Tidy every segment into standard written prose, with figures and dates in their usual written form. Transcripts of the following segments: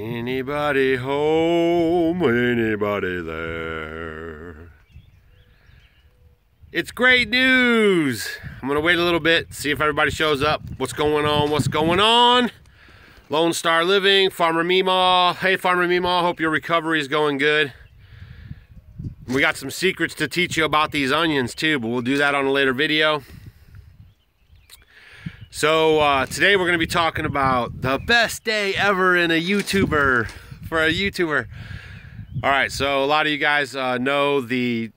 Anybody home? Anybody there? It's great news. I'm gonna wait a little bit, see if everybody shows up. What's going on? What's going on? Lone Star Living, Farmer Meemaw. Hey, Farmer Meemaw, hope your recovery is going good. We got some secrets to teach you about these onions too, but we'll do that on a later video. So today we're going to be talking about the best day ever in a YouTuber, for a YouTuber. All right, so a lot of you guys know the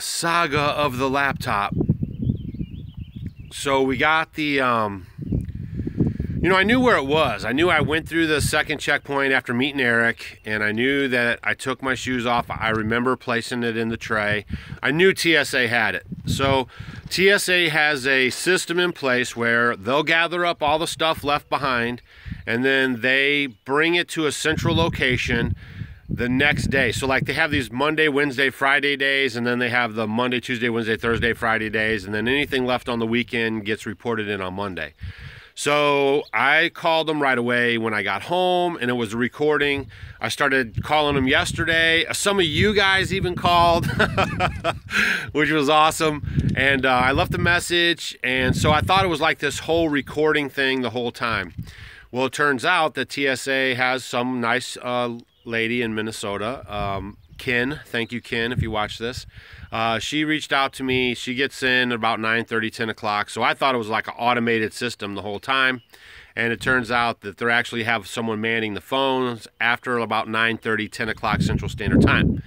saga of the laptop. So we got the, you know, I knew where it was. I knew I went through the second checkpoint after meeting Eric, and I knew that I took my shoes off. I remember placing it in the tray. I knew TSA had it. So TSA has a system in place where they'll gather up all the stuff left behind, and then they bring it to a central location the next day. So like they have these Monday, Wednesday, Friday days, and then they have the Monday, Tuesday, Wednesday, Thursday, Friday days, and then anything left on the weekend gets reported in on Monday. So I called them right away when I got home, and it was a recording. I started calling them yesterday. Some of you guys even called, which was awesome. And I left a message, and so I thought it was like this whole recording thing the whole time. Well, it turns out that TSA has some nice lady in Minnesota, Ken. Thank you, Ken, if you watch this. She reached out to me. She gets in about 9:30, 10 o'clock. So I thought it was like an automated system the whole time. And it turns out that they actually have someone manning the phones after about 9:30, 10 o'clock Central Standard Time.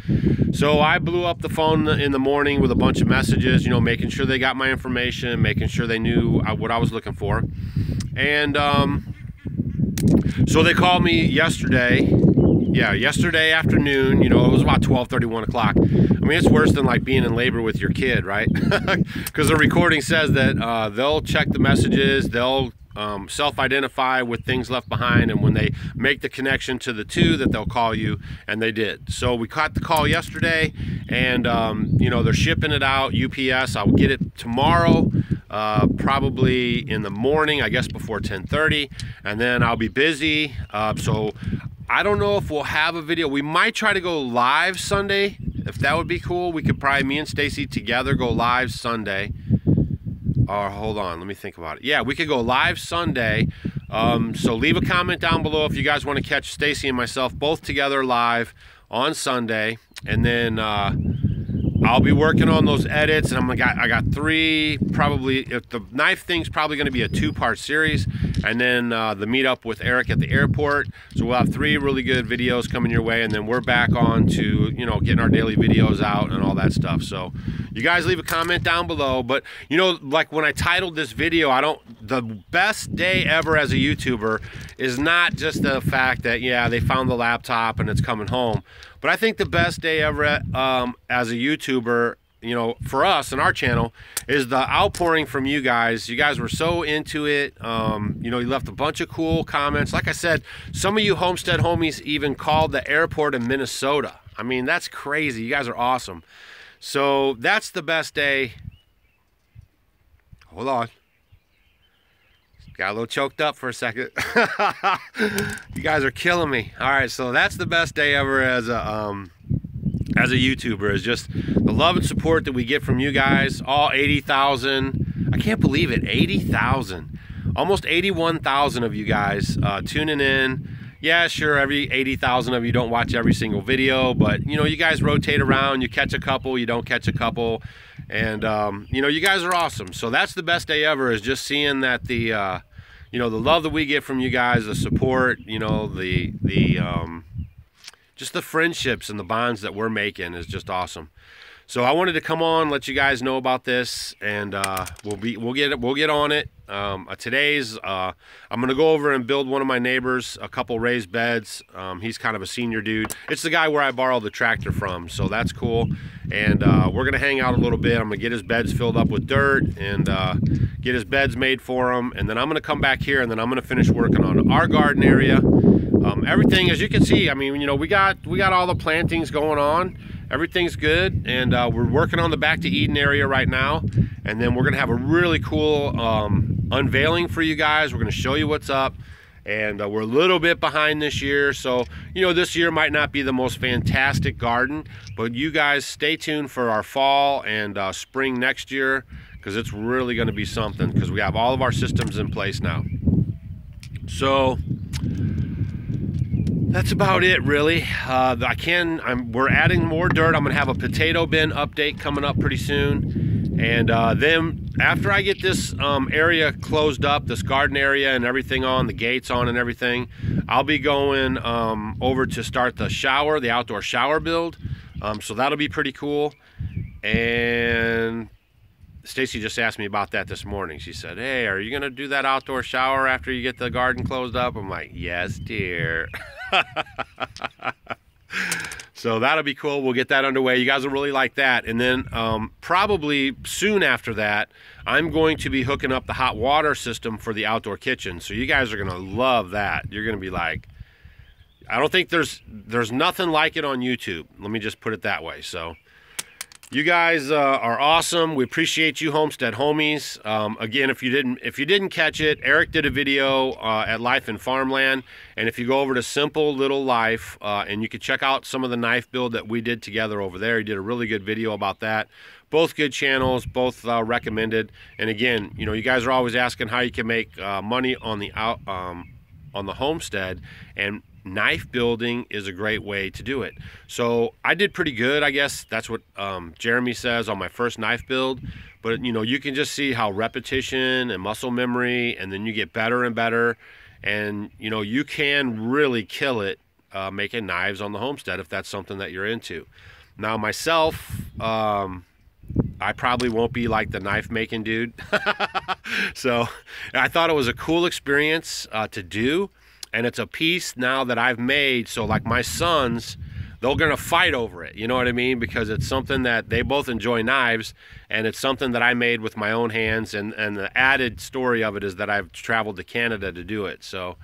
So I blew up the phone in the morning with a bunch of messages, you know, making sure they got my information, making sure they knew what I was looking for. And so they called me yesterday. Yeah, yesterday afternoon, you know, it was about 12:30, 1 o'clock. I mean, it's worse than like being in labor with your kid, right? Because the recording says that they'll check the messages, they'll self-identify with things left behind, and when they make the connection to the two, that they'll call you, and they did. So we caught the call yesterday, and, you know, they're shipping it out, UPS. I'll get it tomorrow. Probably in the morning, I guess before 10:30, and then I'll be busy. So I don't know if we'll have a video. We might try to go live Sunday, if that would be cool. We could probably, me and Stacy together, go live Sunday. Or hold on, let me think about it. Yeah, we could go live Sunday. So leave a comment down below if you guys want to catch Stacy and myself both together live on Sunday, and then I'll be working on those edits, and I got three, probably, if the knife thing's probably going to be a two-part series, and then the meetup with Eric at the airport. So we'll have three really good videos coming your way, and then we're back on to, you know, getting our daily videos out and all that stuff. So you guys leave a comment down below. But, you know, like when I titled this video, the best day ever as a YouTuber is not just the fact that, yeah, they found the laptop and it's coming home. But I think the best day ever as a YouTuber, you know, for us and our channel, is the outpouring from you guys. You guys were so into it. You know, you left a bunch of cool comments. Like I said, some of you Homestead Homies even called the airport in Minnesota. I mean, that's crazy. You guys are awesome. So that's the best day. Hold on. Got a little choked up for a second. You guys are killing me. All right, so that's the best day ever as a YouTuber, is just the love and support that we get from you guys. All 80,000. I can't believe it. 80,000. Almost 81,000 of you guys tuning in. Yeah, sure, every 80,000 of you don't watch every single video, but, you know, you guys rotate around. You catch a couple, you don't catch a couple. And, you know, you guys are awesome. So that's the best day ever, is just seeing that the, you know, the love that we get from you guys, the support, you know, just the friendships and the bonds that we're making is just awesome. So I wanted to come on, let you guys know about this, and we'll get on it. Today's I'm gonna go over and build one of my neighbors a couple raised beds. He's kind of a senior dude. It's the guy where I borrowed the tractor from, so that's cool. And we're gonna hang out a little bit. I'm gonna get his beds filled up with dirt and get his beds made for him, and then I'm gonna come back here, and then I'm gonna finish working on our garden area. Everything, as you can see, I mean, you know, we got all the plantings going on. Everything's good, and we're working on the Back to Eden area right now, and then we're gonna have a really cool unveiling for you guys. We're gonna show you what's up, and we're a little bit behind this year, so you know, this year might not be the most fantastic garden, but you guys stay tuned for our fall and spring next year, because it's really going to be something, because we have all of our systems in place now. So that's about it, really. We're adding more dirt. I'm gonna have a potato bin update coming up pretty soon, and then after I get this area closed up, this garden area and everything on, the gates on and everything, I'll be going over to start the shower, the outdoor shower build. So that'll be pretty cool. And Stacy just asked me about that this morning. She said, hey, are you gonna do that outdoor shower after you get the garden closed up? I'm like, yes, dear. So that'll be cool. We'll get that underway. You guys will really like that. And then probably soon after that, I'm going to be hooking up the hot water system for the outdoor kitchen. So you guys are gonna love that. You're gonna be like, I don't think there's nothing like it on YouTube. Let me just put it that way. So you guys are awesome. We appreciate you, Homestead Homies. Again, if you didn't catch it, Eric did a video at Life in Farmland, and if you go over to Simple Little Life, and you can check out some of the knife build that we did together over there. He did a really good video about that. Both good channels, both recommended. And again, you know, you guys are always asking how you can make money on the homestead, and knife building is a great way to do it. So I did pretty good, I guess that's what Jeremy says, on my first knife build. But you know, you can just see how repetition and muscle memory, and then you get better and better, and you know, you can really kill it making knives on the homestead if that's something that you're into. Now myself, I probably won't be like the knife making dude. So I thought it was a cool experience to do. And it's a piece now that I've made, so like my sons, they're gonna fight over it, you know what I mean? Because it's something that they both enjoy, knives, and it's something that I made with my own hands, and the added story of it is that I've traveled to Canada to do it. So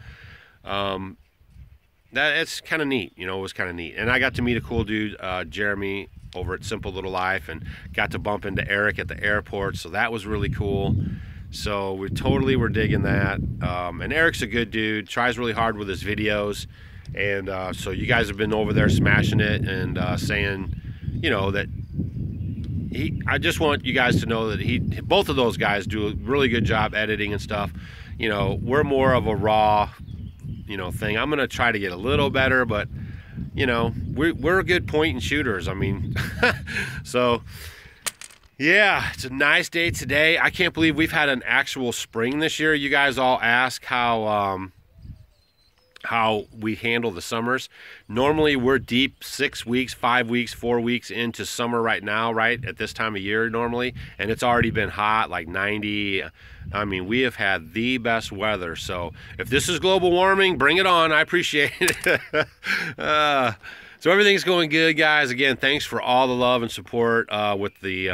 it's kind of neat, you know, it was kind of neat. And I got to meet a cool dude, Jeremy, over at Simple Little Life, and got to bump into Eric at the airport, so that was really cool. So we're digging that, and Eric's a good dude, tries really hard with his videos, and so you guys have been over there smashing it, and saying, you know, that I just want you guys to know that both of those guys do a really good job editing and stuff. You know, we're more of a raw, you know, thing. I'm gonna try to get a little better, but you know, we're good point and shooters, I mean. So yeah, it's a nice day today. I can't believe we've had an actual spring this year. You guys all ask how we handle the summers. Normally we're deep 6 weeks, 5 weeks, 4 weeks into summer right now, right at this time of year normally, and it's already been hot, like 90. I mean, we have had the best weather. So if this is global warming, bring it on. I appreciate it. So everything's going good, guys. Again, thanks for all the love and support with the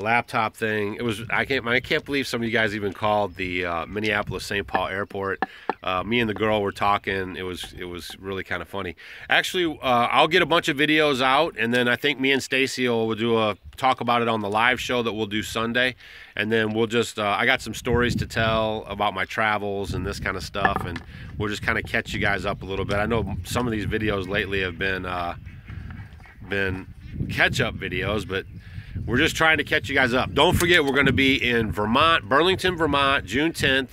laptop thing. It was I can't believe some of you guys even called the Minneapolis St. Paul Airport. Me and the girl were talking. It was really kind of funny. Actually, I'll get a bunch of videos out, and then I think me and Stacy will do a talk about it on the live show that we'll do Sunday, and then we'll just I got some stories to tell about my travels and this kind of stuff, and we'll just kind of catch you guys up a little bit. I know some of these videos lately have been catch-up videos, but we're just trying to catch you guys up. Don't forget, we're going to be in Vermont, Burlington, Vermont, June 10th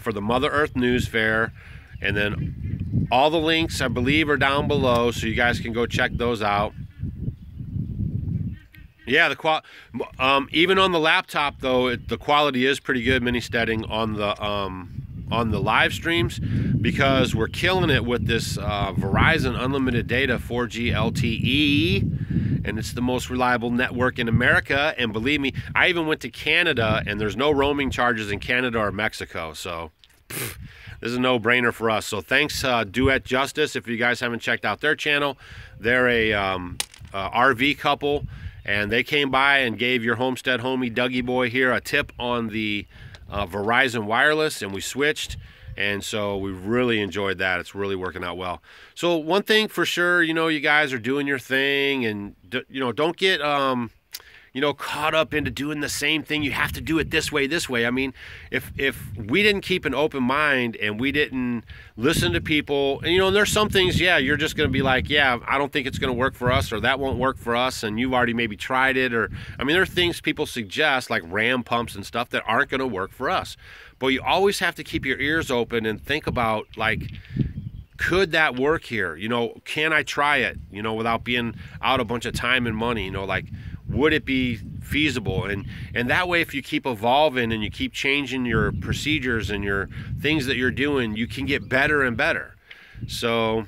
for the Mother Earth News Fair, and then all the links, I believe, are down below, so you guys can go check those out. Yeah, even on the laptop though, the quality is pretty good, mini-steading on the live streams, because we're killing it with this Verizon unlimited data 4G LTE, and it's the most reliable network in America. And believe me, I even went to Canada, and there's no roaming charges in Canada or Mexico. So this is a no-brainer for us. So thanks, Duet Justice. If you guys haven't checked out their channel, they're a RV couple, and they came by and gave your homestead homie Dougie boy here a tip on the Verizon wireless, and we switched, and so we really enjoyed that. It's really working out well. So one thing for sure, you know, you guys are doing your thing, and you know, don't get you know, caught up into doing the same thing. You have to do it this way, this way. I mean, if we didn't keep an open mind and we didn't listen to people, and, you know, and there's some things, yeah, you're just going to be like, yeah, I don't think it's going to work for us, or that won't work for us, and you've already maybe tried it, or, I mean, there are things people suggest, like ram pumps and stuff, that aren't going to work for us. But you always have to keep your ears open and think about, like, could that work here? You know, can I try it, you know, without being out a bunch of time and money? You know, like, would it be feasible? And that way, if you keep evolving and you keep changing your procedures and your things that you're doing, you can get better and better. So,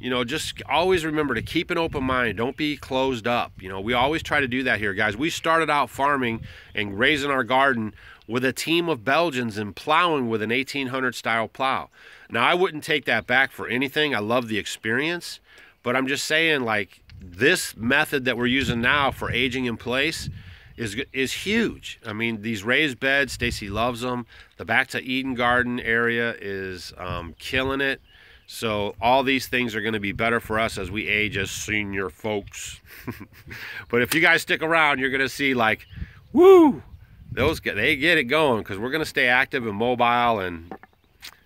you know, just always remember to keep an open mind. Don't be closed up. You know, we always try to do that here, guys. We started out farming and raising our garden with a team of Belgians and plowing with an 1800 style plow. Now, I wouldn't take that back for anything. I love the experience, but I'm just saying, like, this method that we're using now for aging in place is huge. I mean, these raised beds, Stacy loves them. The Back to Eden garden area is killing it. So all these things are going to be better for us as we age as senior folks. But if you guys stick around, you're going to see, like, woo, those guys, they get it going, because we're going to stay active and mobile and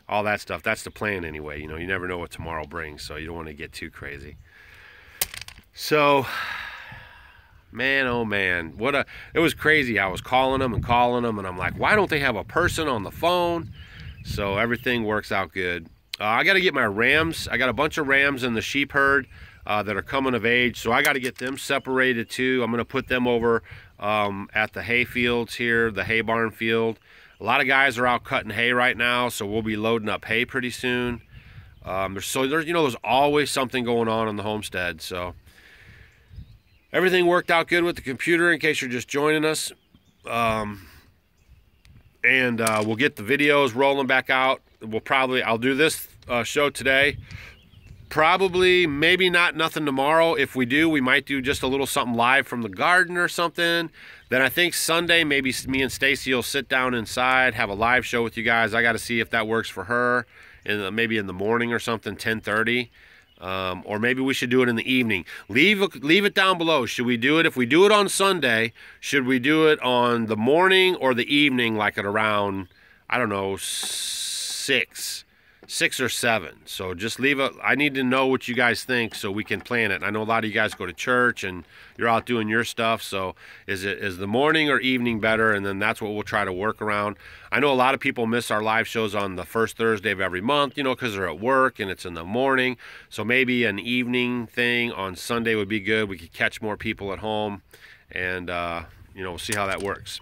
all that stuff. That's the plan anyway. You know, you never know what tomorrow brings, so you don't want to get too crazy. So, man, oh man, it was crazy. I was calling them, and I'm like, why don't they have a person on the phone? So everything works out good. I got to get my rams. I got a bunch of rams in the sheep herd that are coming of age, so I got to get them separated too. I'm going to put them over at the hay fields here, the hay barn field. A lot of guys are out cutting hay right now, so we'll be loading up hay pretty soon. You know, there's always something going on the homestead. So everything worked out good with the computer, in case you're just joining us. And we'll get the videos rolling back out. I'll do this show today. Probably, maybe not nothing tomorrow. If we do, we might do just a little something live from the garden or something. Then I think Sunday, maybe me and Stacy will sit down inside, have a live show with you guys. I got to see if that works for her, and maybe in the morning or something, 10:30, or maybe we should do it in the evening. Leave it down below. Should we do it? If we do it on Sunday, should we do it on the morning or the evening, like at around, I don't know, 6 or 7? So just leave it. I need to know what you guys think so we can plan it. I know a lot of you guys go to church and you're out doing your stuff, so is the morning or evening better? And then that's what we'll try to work around. I know a lot of people miss our live shows on the first Thursday of every month, you know, because they're at work and it's in the morning. So maybe an evening thing on Sunday would be good. We could catch more people at home, and you know, we'll see how that works.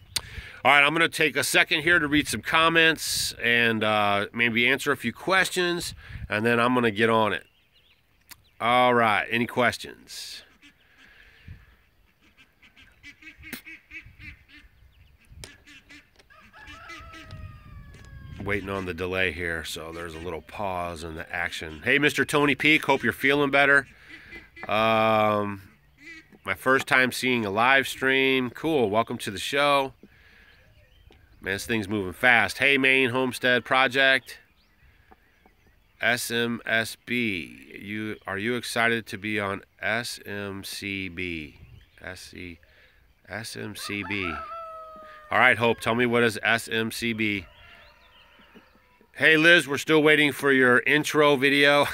All right, I'm going to take a second here to read some comments and maybe answer a few questions, and then I'm going to get on it. All right, any questions? Waiting on the delay here, so there's a little pause in the action. Hey, Mr. Tony Peak, hope you're feeling better. My first time seeing a live stream. Cool, welcome to the show. Man, this thing's moving fast. Hey, Maine Homestead Project. SMSB. Are you excited to be on SMCB? SMCB. All right, Hope, tell me what is SMCB. Hey, Liz, we're still waiting for your intro video.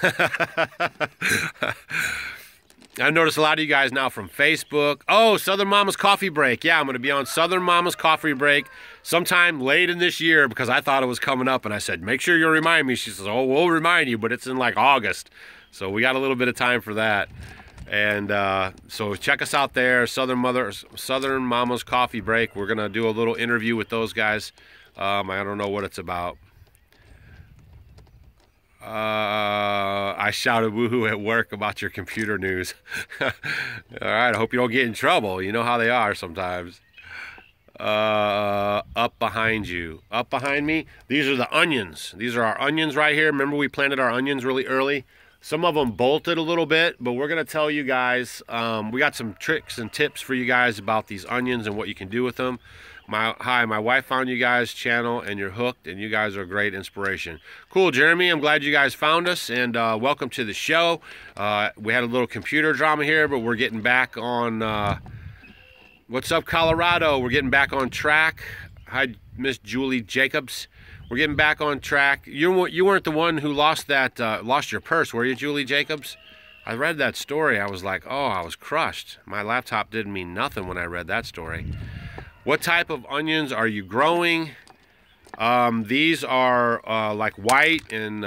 I've noticed a lot of you guys now from Facebook. Oh, Southern Mama's Coffee Break. Yeah, I'm going to be on Southern Mama's Coffee Break sometime late in this year, because I thought it was coming up, and I said, make sure you'll remind me. She says, oh, we'll remind you, but it's in like August. So we got a little bit of time for that. And so check us out there, Southern Mama's Coffee Break. We're going to do a little interview with those guys. I don't know what it's about. I shouted woohoo at work about your computer news. All right, I hope you don't get in trouble. You know how they are sometimes. Up behind you. Up behind me? These are the onions. These are our onions right here. Remember, we planted our onions really early. Some of them bolted a little bit, but we're going to tell you guys, we got some tricks and tips for you guys about these onions and what you can do with them. Hi, my wife found you guys' channel, and you're hooked, and you guys are a great inspiration. Cool, Jeremy, I'm glad you guys found us, and welcome to the show. We had a little computer drama here, but we're getting back on What's up, Colorado? We're getting back on track. Hi, Miss Julie Jacobs. We're getting back on track. You weren't the one who lost that lost your purse, were you, Julie Jacobs? I read that story. I was like, oh, I was crushed. My laptop didn't mean nothing when I read that story. What type of onions are you growing? These are like white and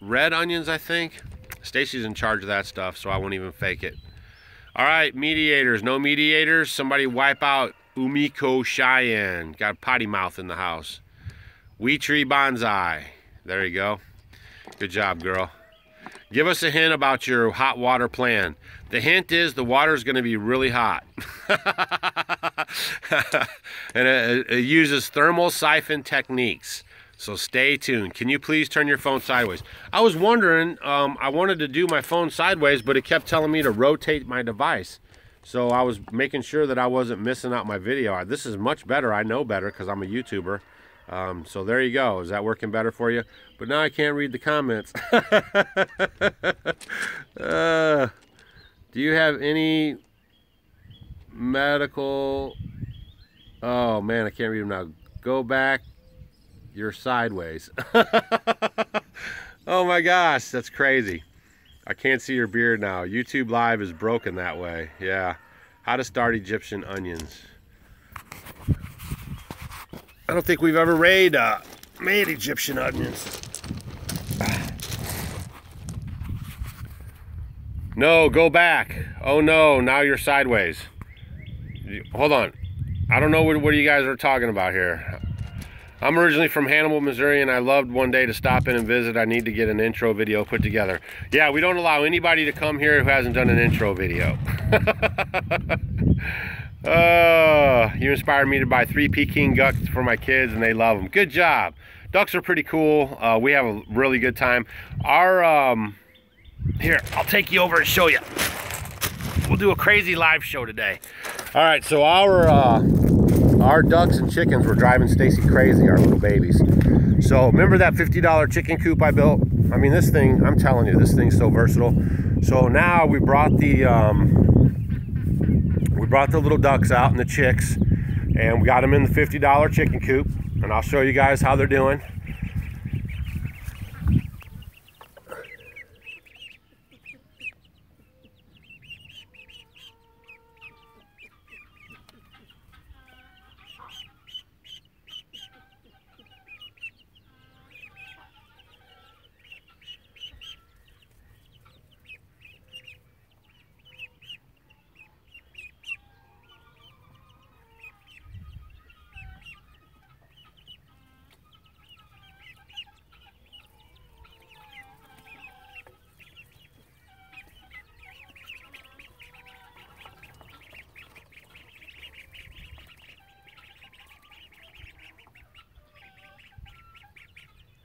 red onions, I think. Stacy's in charge of that stuff, so I won't even fake it. All right, mediators. No mediators. Somebody wipe out Umiko Cheyenne. Got potty mouth in the house. Wee Tree Bonsai. There you go. Good job, girl. Give us a hint about your hot water plan. The hint is the water's going to be really hot. And it uses thermal siphon techniques. So stay tuned. Can you please turn your phone sideways? I was wondering, I wanted to do my phone sideways, but it kept telling me to rotate my device. So I was making sure that I wasn't missing out my video. This is much better. I know better because I'm a YouTuber. So there you go. Is that working better for you? But now I can't read the comments. Do you have any medical... Oh, man, I can't read them now. Go back. You're sideways. Oh, my gosh. That's crazy. I can't see your beard now. YouTube Live is broken that way. Yeah. How to start Egyptian onions. I don't think we've ever made Egyptian onions. No, go back. Oh no, now you're sideways. Hold on. I don't know what you guys are talking about here. I'm originally from Hannibal, Missouri, and I loved one day to stop in and visit. I need to get an intro video put together. Yeah, we don't allow anybody to come here who hasn't done an intro video. You inspired me to buy 3 Peking ducks for my kids, and they love them. Good job. Ducks are pretty cool. We have a really good time. Our here, I'll take you over and show you. We'll do a crazy live show today. All right, so our ducks and chickens were driving Stacy crazy, our little babies. So remember that $50 chicken coop I built? I mean, this thing, I'm telling you, this thing's so versatile. So now we brought the little ducks out and the chicks, and we got them in the $50 chicken coop, and I'll show you guys how they're doing.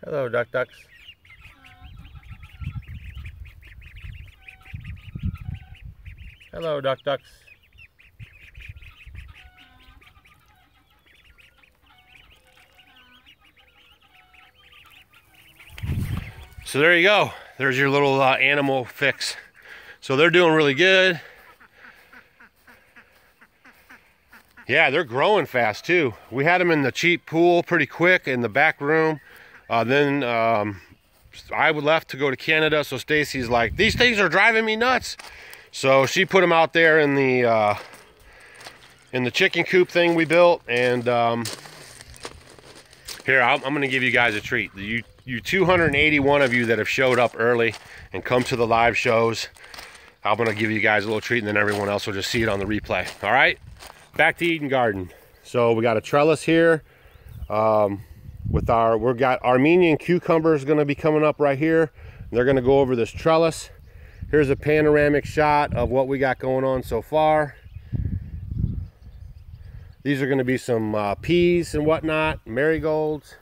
Hello, ducks. Hello, ducks. So there you go. There's your little animal fix. So they're doing really good. Yeah, they're growing fast too. We had them in the cheap pool pretty quick in the back room. Then I left to go to Canada, so Stacy's like, these things are driving me nuts. So she put them out there in the chicken coop thing we built. And here, I'm going to give you guys a treat. You 281 of you that have showed up early and come to the live shows, I'm going to give you guys a little treat, and then everyone else will just see it on the replay. All right, back to Eden Garden. So we got a trellis here. With our, we've got Armenian cucumbers going to be coming up right here. They're going to go over this trellis. Here's a panoramic shot of what we got going on so far. These are going to be some peas and whatnot, marigolds.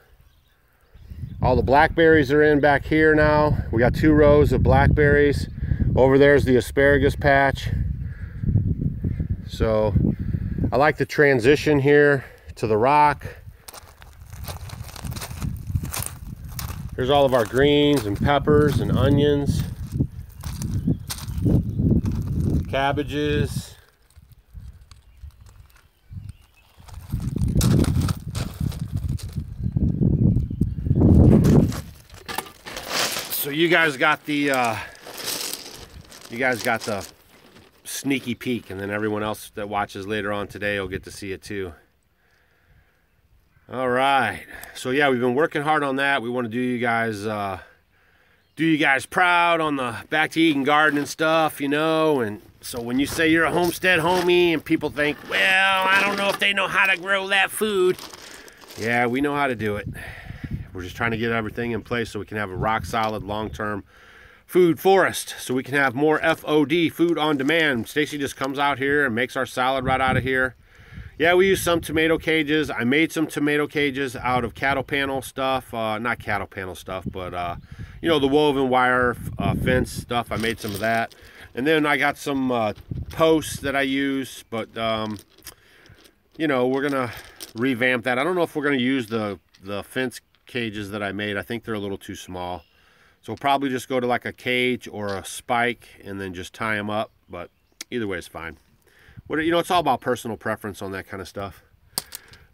All the blackberries are in back here now. We got 2 rows of blackberries. Over there's the asparagus patch. So I like the transition here to the rock. Here's all of our greens and peppers and onions, cabbages, So you guys got the sneaky peek, and then everyone else that watches later on today will get to see it too. All right, so yeah, we've been working hard on that. We want to do you guys proud on the back to eating garden and stuff, you know. And so when you say you're a homestead homie and people think, well, I don't know if they know how to grow that food. Yeah, we know how to do it. We're just trying to get everything in place so we can have a rock solid long-term food forest, so we can have more FOD, food on demand. Stacy just comes out here and makes our salad right out of here. Yeah, we use some tomato cages. I made some tomato cages out of cattle panel stuff, not cattle panel stuff, but you know, the woven wire fence stuff. I made some of that, and then I got some posts that I use, but you know, we're gonna revamp that. I don't know if we're gonna use the fence cages that I made. I think they're a little too small, so we'll probably just go to like a cage or a spike and then just tie them up, but either way is fine. What, you know, it's all about personal preference on that kind of stuff.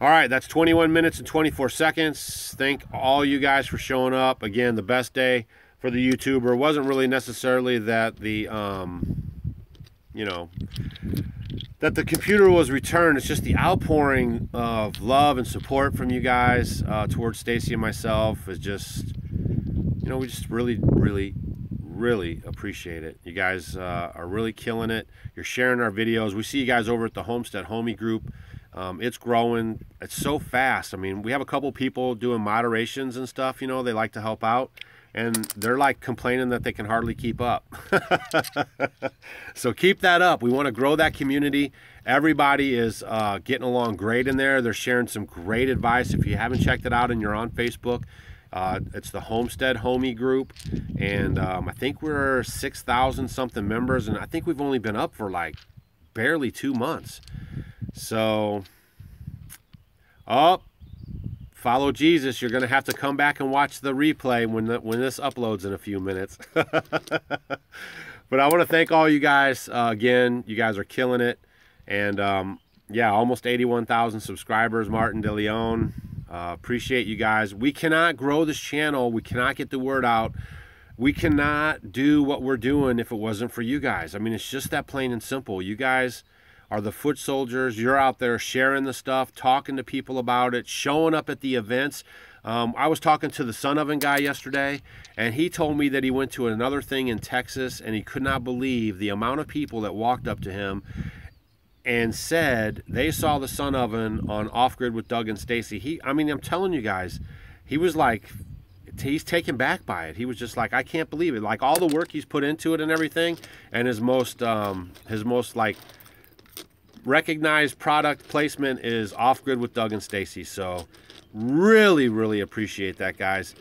All right, that's 21 minutes and 24 seconds. Thank all you guys for showing up. Again, the best day for the YouTuber wasn't really necessarily that the you know, that the computer was returned. It's just the outpouring of love and support from you guys towards Stacy and myself is just, you know, we just really appreciate it. You guys are really killing it. You're sharing our videos. We see you guys over at the Homestead Homie group. It's growing. It's so fast. I mean, we have a couple people doing moderations and stuff, you know, they like to help out, and they're like complaining that they can hardly keep up. So keep that up. We want to grow that community. Everybody is getting along great in there. They're sharing some great advice. If you haven't checked it out and you're on Facebook, it's the Homestead Homie group, and I think we're 6,000 something members, and I think we've only been up for like barely 2 months. So follow Jesus. You're gonna have to come back and watch the replay when this uploads in a few minutes. But I want to thank all you guys again. You guys are killing it, and yeah, almost 81,000 subscribers. Martin De Leon, appreciate you guys. We cannot grow this channel. We cannot get the word out. We cannot do what we're doing if it wasn't for you guys. I mean, it's just that plain and simple. You guys are the foot soldiers. You're out there sharing the stuff, talking to people about it, showing up at the events. I was talking to the Sun Oven guy yesterday, and he told me that he went to another thing in Texas, and he could not believe the amount of people that walked up to him and said they saw the Sun Oven on Off-Grid with Doug and Stacy. I mean, I'm telling you guys, he was like, he's taken back by it. He was just like, I can't believe it. Like all the work he's put into it and everything, and his most like recognized product placement is Off-Grid with Doug and Stacy. So really appreciate that, guys.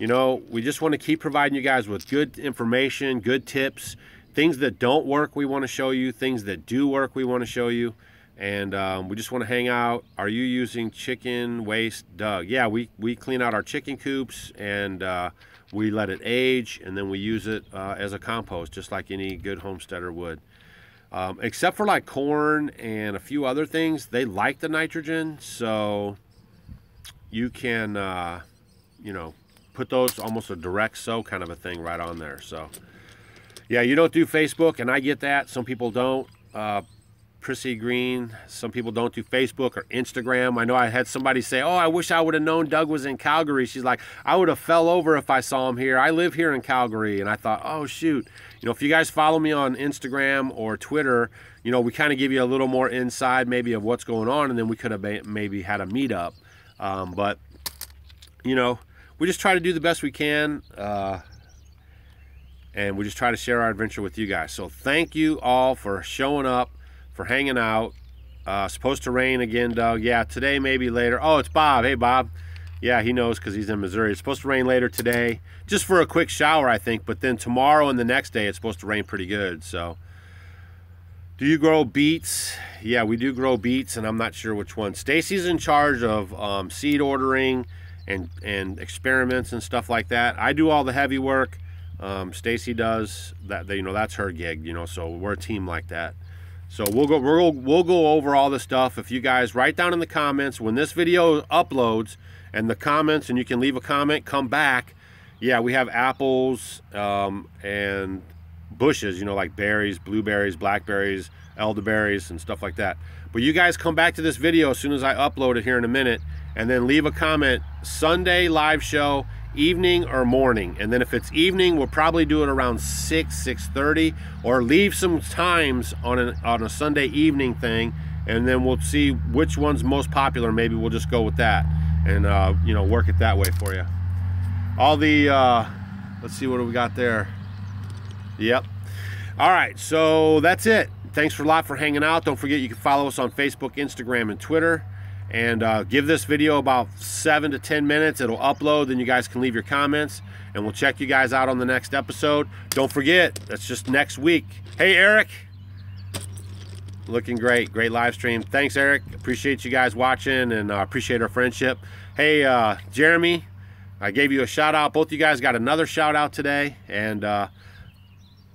You know, we just want to keep providing you guys with good information, good tips. Things that don't work, we want to show you. Things that do work, we want to show you. And we just want to hang out. Are you using chicken waste, Doug? Yeah, we clean out our chicken coops, and we let it age, and then we use it as a compost, just like any good homesteader would. Except for like corn and a few other things, they like the nitrogen, so you can, you know, put those almost a direct sow kind of a thing right on there. So. Yeah, you don't do Facebook, and I get that. Some people don't. Prissy Green, some people don't do Facebook or Instagram. I know I had somebody say, oh, I wish I would have known Doug was in Calgary. She's like, I would have fell over if I saw him here. I live here in Calgary. And I thought, oh, shoot. You know, if you guys follow me on Instagram or Twitter, you know, we kind of give you a little more inside maybe of what's going on, and then we could have maybe had a meetup. But, you know, we just try to do the best we can. And we just try to share our adventure with you guys. So thank you all for showing up, for hanging out. Supposed to rain again, Doug. Yeah, today, maybe later. Oh, it's Bob. Hey, Bob. Yeah, he knows because he's in Missouri. It's supposed to rain later today, just for a quick shower, I think. But then tomorrow and the next day, it's supposed to rain pretty good. So do you grow beets? Yeah, we do grow beets, and I'm not sure which one. Stacy's in charge of seed ordering and experiments and stuff like that. I do all the heavy work. Stacy does that. You know, that's her gig, you know, so we're a team like that. So we'll go over all the stuff. If you guys write down in the comments when this video uploads, and the comments, and you can leave a comment, come back Yeah, we have apples and bushes, you know, like berries, blueberries, blackberries, elderberries, and stuff like that. But you guys come back to this video as soon as I upload it here in a minute, and then leave a comment, Sunday live show, evening or morning. And then if it's evening, we'll probably do it around 6, 6:30, or leave some times on a Sunday evening thing, and then we'll see which one's most popular. Maybe we'll just go with that and you know, work it that way for you. All the let's see, what do we got there? Yep. All right, so that's it. Thanks a lot for hanging out. Don't forget, you can follow us on Facebook, Instagram, and Twitter. And give this video about 7 to 10 minutes. It'll upload, then you guys can leave your comments, and we'll check you guys out on the next episode. Don't forget, that's just next week. Hey, Eric. Looking great. Great live stream. Thanks, Eric. Appreciate you guys watching, and appreciate our friendship. Hey, Jeremy, I gave you a shout out. Both you guys got another shout out today, and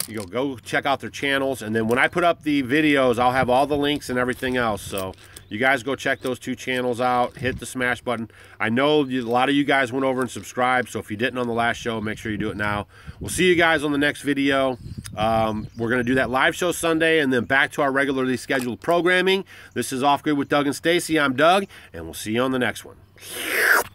you'll go check out their channels. And then when I put up the videos, I'll have all the links and everything else. So you guys go check those two channels out. Hit the smash button. I know a lot of you guys went over and subscribed, so if you didn't on the last show, make sure you do it now. We'll see you guys on the next video. We're going to do that live show Sunday, and then back to our regularly scheduled programming. This is Off Grid with Doug and Stacy. I'm Doug, and we'll see you on the next one.